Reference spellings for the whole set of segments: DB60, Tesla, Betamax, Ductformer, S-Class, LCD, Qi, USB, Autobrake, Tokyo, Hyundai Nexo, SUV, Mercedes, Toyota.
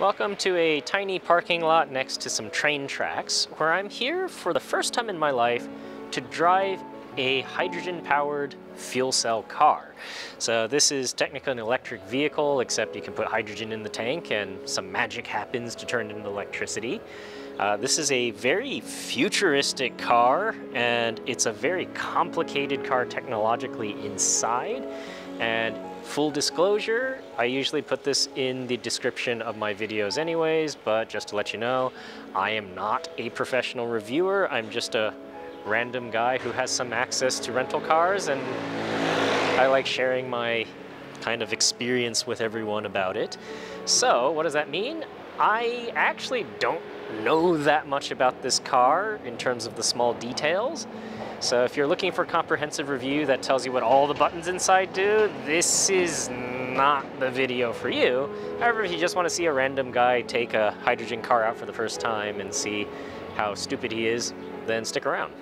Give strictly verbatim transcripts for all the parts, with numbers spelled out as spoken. Welcome to a tiny parking lot next to some train tracks, where I'm here for the first time in my life to drive a hydrogen-powered fuel cell car. So this is technically an electric vehicle, except you can put hydrogen in the tank and some magic happens to turn it into electricity. Uh, this is a very futuristic car, and it's a very complicated car technologically inside. And full disclosure, I usually put this in the description of my videos anyways, but just to let you know, I am not a professional reviewer. I'm just a random guy who has some access to rental cars, and I like sharing my kind of experience with everyone about it. So what does that mean? I actually don't know that much about this car in terms of the small details. So if you're looking for a comprehensive review that tells you what all the buttons inside do, this is not the video for you. However, if you just want to see a random guy take a hydrogen car out for the first time and see how stupid he is, then stick around.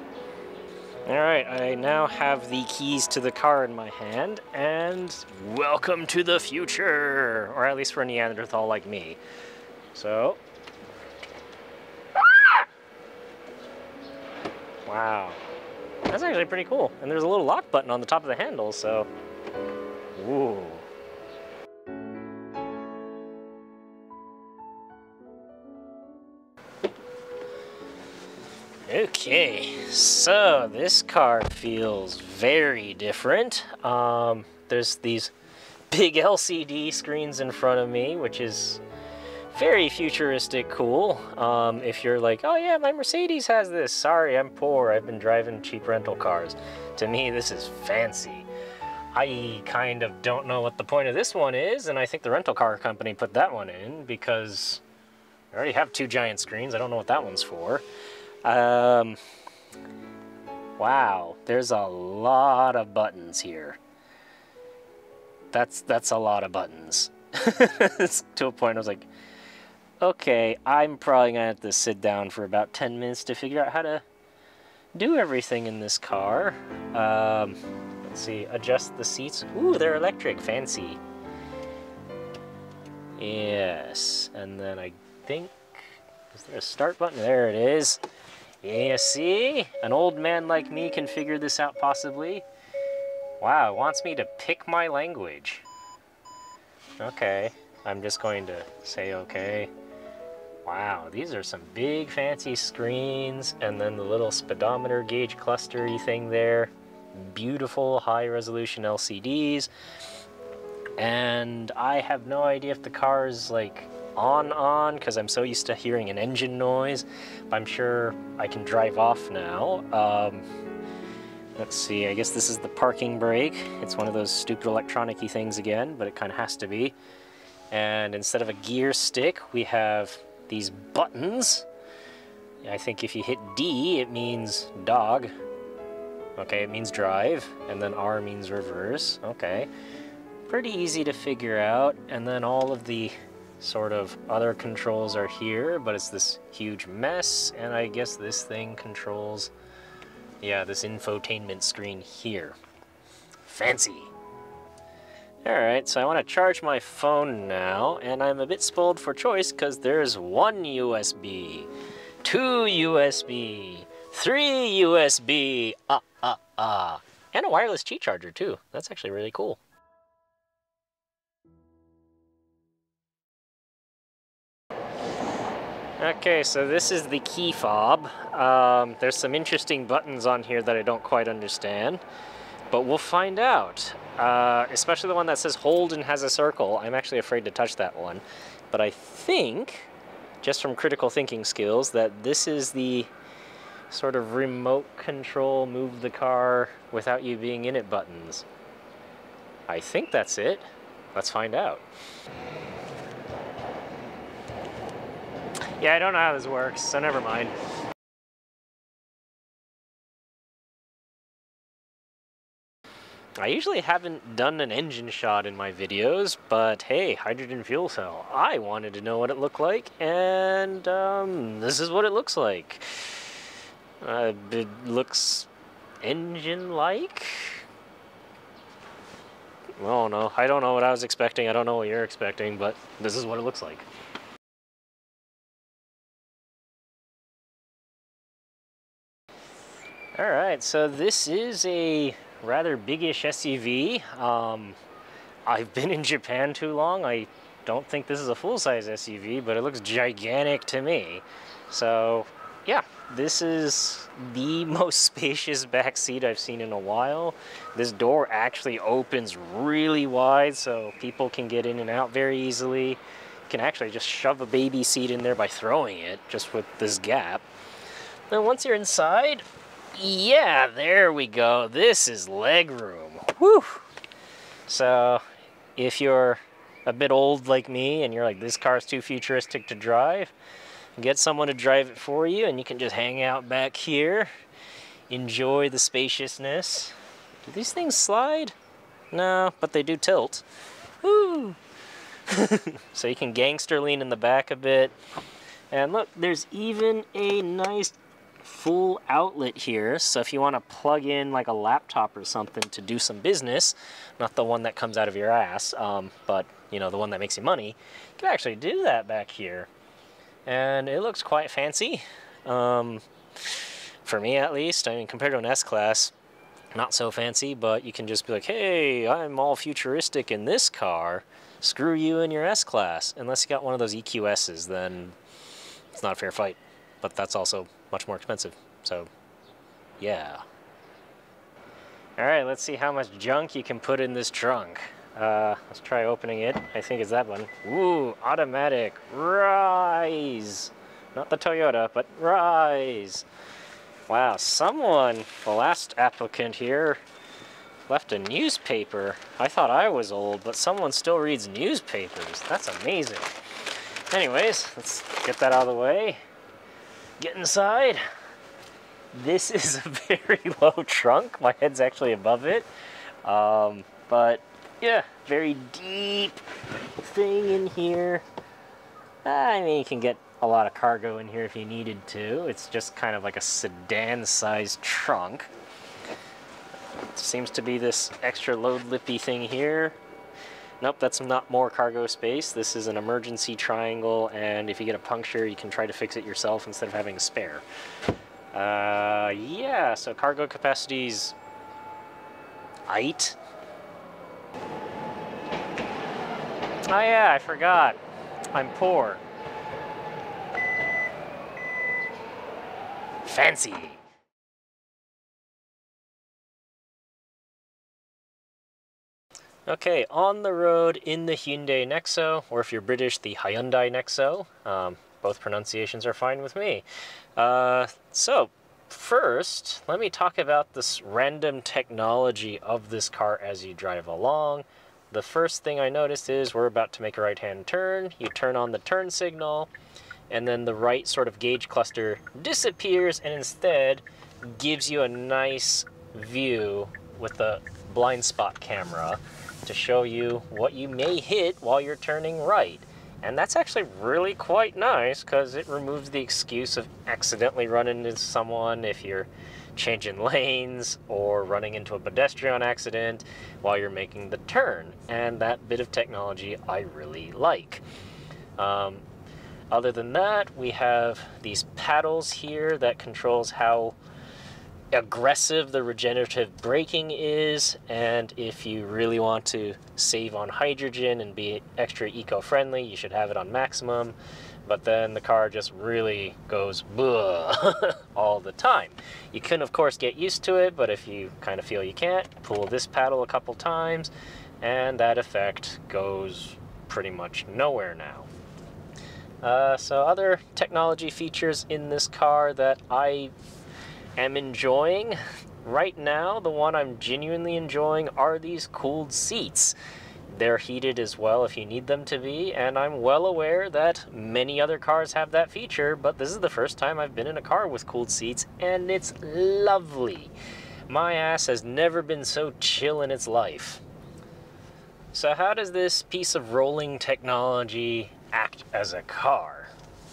All right, I now have the keys to the car in my hand, and welcome to the future, or at least for a Neanderthal like me. So, wow, that's actually pretty cool. And there's a little lock button on the top of the handle, so, ooh. Okay, so this car feels very different. Um, there's these big L C D screens in front of me, which is very futuristic cool. Um, if you're like, oh yeah, my Mercedes has this. Sorry, I'm poor. I've been driving cheap rental cars. To me, this is fancy. I kind of don't know what the point of this one is, and I think the rental car company put that one in because I already have two giant screens. I don't know what that one's for. Um, wow, there's a lot of buttons here. That's, that's a lot of buttons. To a point I was like, okay, I'm probably gonna have to sit down for about ten minutes to figure out how to do everything in this car. Um, let's see, adjust the seats. Ooh, they're electric, fancy. Yes, and then I think, is there a start button? There it is. Yeah, see? An old man like me can figure this out possibly. Wow, it wants me to pick my language. Okay, I'm just going to say okay. Wow, these are some big fancy screens, and then the little speedometer gauge clustery thing there. Beautiful high resolution L C Ds. And I have no idea if the car is like on on because I'm so used to hearing an engine noise, but I'm sure I can drive off now. Um, let's see, I guess this is the parking brake. It's one of those stupid electronic-y things again, but it kind of has to be. And instead of a gear stick, we have these buttons. I think if you hit D, it means dog. Okay, it means drive, and then R means reverse. Okay, pretty easy to figure out. And then all of the sort of other controls are here, but it's this huge mess, and I guess this thing controls, yeah, this infotainment screen here. Fancy. All right, so I want to charge my phone now, and I'm a bit spoiled for choice because there's one U S B, two U S B, three U S B, ah, ah, ah, and a wireless Qi charger too. That's actually really cool. Okay, so this is the key fob. Um, there's some interesting buttons on here that I don't quite understand, but we'll find out. Uh, especially the one that says hold and has a circle. I'm actually afraid to touch that one, but I think, just from critical thinking skills, that this is the sort of remote control move the car without you being in it buttons. I think that's it. Let's find out. Yeah, I don't know how this works, so never mind. I usually haven't done an engine shot in my videos, but hey, hydrogen fuel cell. I wanted to know what it looked like, and um, this is what it looks like. Uh, it looks engine-like? I don't know. I don't know what I was expecting. I don't know what you're expecting, but this is what it looks like. All right, so this is a rather big-ish S U V. Um, I've been in Japan too long. I don't think this is a full-size S U V, but it looks gigantic to me. So, yeah, this is the most spacious back seat I've seen in a while. This door actually opens really wide, so people can get in and out very easily. You can actually just shove a baby seat in there by throwing it, just with this gap. Then once you're inside, yeah, there we go. This is legroom. Woo! So, if you're a bit old like me and you're like, this car's too futuristic to drive, get someone to drive it for you and you can just hang out back here, enjoy the spaciousness. Do these things slide? No, but they do tilt. Woo! So you can gangster lean in the back a bit. And look, there's even a nice full outlet here, so if you want to plug in like a laptop or something to do some business, not the one that comes out of your ass, um, but you know, the one that makes you money, you can actually do that back here. And it looks quite fancy, um, for me at least. I mean, compared to an S-Class, not so fancy, but you can just be like, hey, I'm all futuristic in this car, screw you and your S-Class. Unless you got one of those E Q S's, then it's not a fair fight, but that's also much more expensive, so yeah. All right, let's see how much junk you can put in this trunk. Uh, let's try opening it. I think it's that one. Ooh, automatic, rise. Not the Toyota, but rise. Wow, someone, the last applicant here, left a newspaper. I thought I was old, but someone still reads newspapers. That's amazing. Anyways, let's get that out of the way. Get inside. This is a very low trunk. My head's actually above it. Um, but yeah, very deep thing in here. I mean, you can get a lot of cargo in here if you needed to. It's just kind of like a sedan-sized trunk. Seems to be this extra load lippy thing here. Nope, that's not more cargo space. This is an emergency triangle, and if you get a puncture, you can try to fix it yourself instead of having a spare. Uh, yeah, so cargo capacity's eight. Oh yeah, I forgot. I'm poor. Fancy. Okay, on the road in the Hyundai Nexo, or if you're British, the Hyundai Nexo. Um, both pronunciations are fine with me. Uh, so, first, let me talk about this random technology of this car as you drive along. The first thing I noticed is we're about to make a right-hand turn. You turn on the turn signal, and then the right sort of gauge cluster disappears and instead gives you a nice view with the blind spot camera to show you what you may hit while you're turning right. And that's actually really quite nice because it removes the excuse of accidentally running into someone if you're changing lanes or running into a pedestrian accident while you're making the turn. And that bit of technology I really like. Um, other than that, we have these paddles here that controls how aggressive the regenerative braking is, and if you really want to save on hydrogen and be extra eco-friendly, you should have it on maximum, but then the car just really goes bleh all the time. You can of course get used to it, but if you kind of feel you can't, pull this paddle a couple times and that effect goes pretty much nowhere now. Uh, so other technology features in this car that I am enjoying right now, the one I'm genuinely enjoying are these cooled seats. They're heated as well if you need them to be, and I'm well aware that many other cars have that feature, but this is the first time I've been in a car with cooled seats, and it's lovely. My ass has never been so chill in its life. So how does this piece of rolling technology act as a car?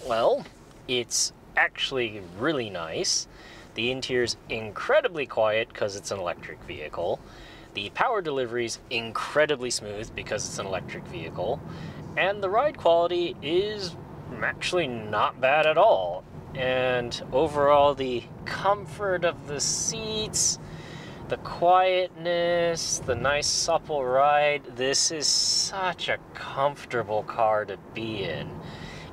Well, it's actually really nice. The interior's incredibly quiet because it's an electric vehicle. The power delivery's incredibly smooth because it's an electric vehicle. And the ride quality is actually not bad at all. and overall the comfort of the seats, the quietness, the nice supple ride. This is such a comfortable car to be in.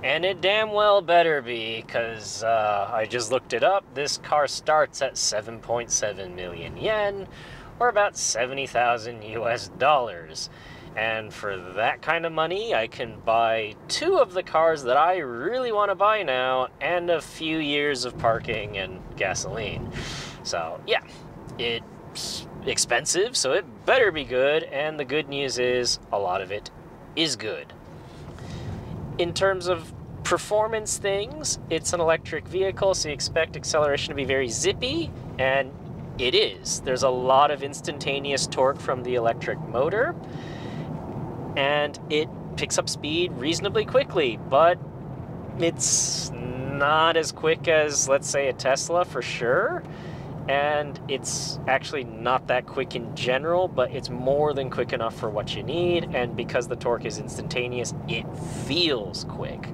And it damn well better be, because uh, I just looked it up. This car starts at seven point seven million yen, or about seventy thousand U S dollars. And for that kind of money, I can buy two of the cars that I really want to buy now, and a few years of parking and gasoline. So yeah, it's expensive, so it better be good, and the good news is a lot of it is good. In terms of performance things, it's an electric vehicle, so you expect acceleration to be very zippy, and it is. There's a lot of instantaneous torque from the electric motor, and it picks up speed reasonably quickly, but it's not as quick as, let's say, a Tesla for sure, and it's actually not that quick in general, but it's more than quick enough for what you need, and because the torque is instantaneous, it feels quick.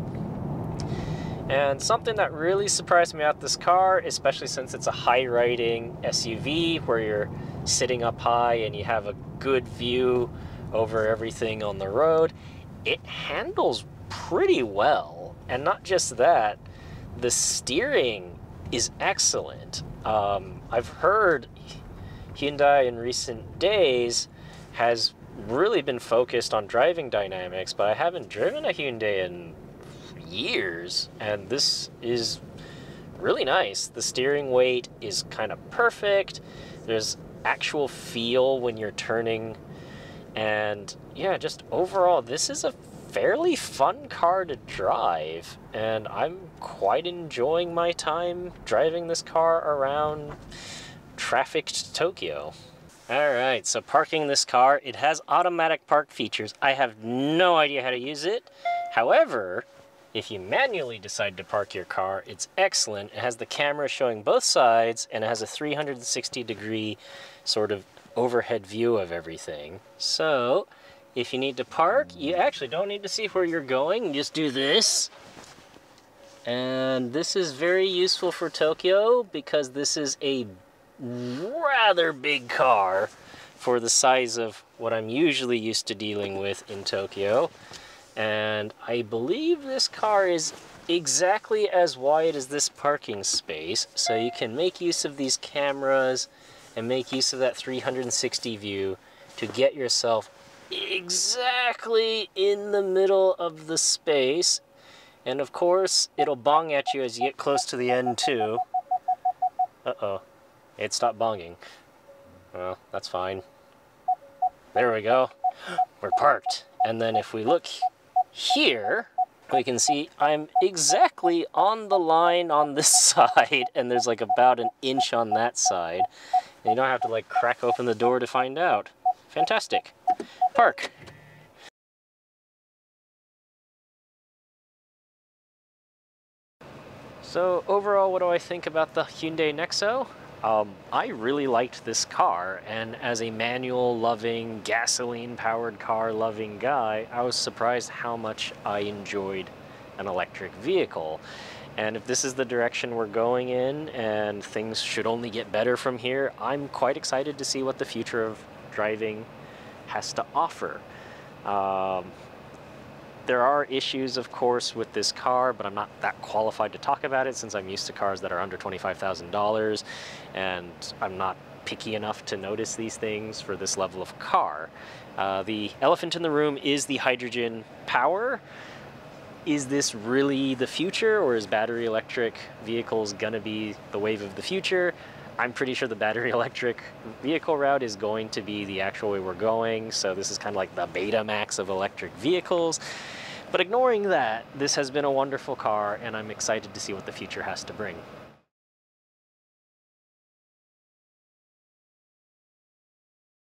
And something that really surprised me about this car, especially since it's a high-riding S U V where you're sitting up high and you have a good view over everything on the road, it handles pretty well. And not just that, the steering is excellent. Um, I've heard Hyundai in recent days has really been focused on driving dynamics, but I haven't driven a Hyundai in years, and this is really nice. The steering weight is kind of perfect. There's actual feel when you're turning, and yeah, just overall, this is a fairly fun car to drive, and I'm quite enjoying my time driving this car around trafficked Tokyo. Alright, so parking this car, it has automatic park features. I have no idea how to use it. However, if you manually decide to park your car, it's excellent. It has the camera showing both sides, and it has a three hundred sixty degree sort of overhead view of everything. So if you need to park, you actually don't need to see where you're going. You just do this. And this is very useful for Tokyo, because this is a rather big car for the size of what I'm usually used to dealing with in Tokyo. And I believe this car is exactly as wide as this parking space, so you can make use of these cameras and make use of that three hundred sixty view to get yourself exactly in the middle of the space. And of course, it'll bong at you as you get close to the end too. Uh-oh, it stopped bonging. Well, that's fine. There we go, we're parked. And then if we look here, we can see I'm exactly on the line on this side, and there's like about an inch on that side. And you don't have to like crack open the door to find out. Fantastic. Park. So overall, what do I think about the Hyundai Nexo? Um, I really liked this car, and as a manual-loving, gasoline-powered car-loving guy, I was surprised how much I enjoyed an electric vehicle. And if this is the direction we're going in, and things should only get better from here, I'm quite excited to see what the future of driving has to offer. Um, There are issues, of course, with this car, but I'm not that qualified to talk about it since I'm used to cars that are under twenty-five thousand dollars, and I'm not picky enough to notice these things for this level of car. Uh, the elephant in the room is the hydrogen power. Is this really the future, or is battery electric vehicles gonna be the wave of the future? I'm pretty sure the battery electric vehicle route is going to be the actual way we're going, so this is kind of like the Betamax of electric vehicles. But ignoring that, this has been a wonderful car, and I'm excited to see what the future has to bring.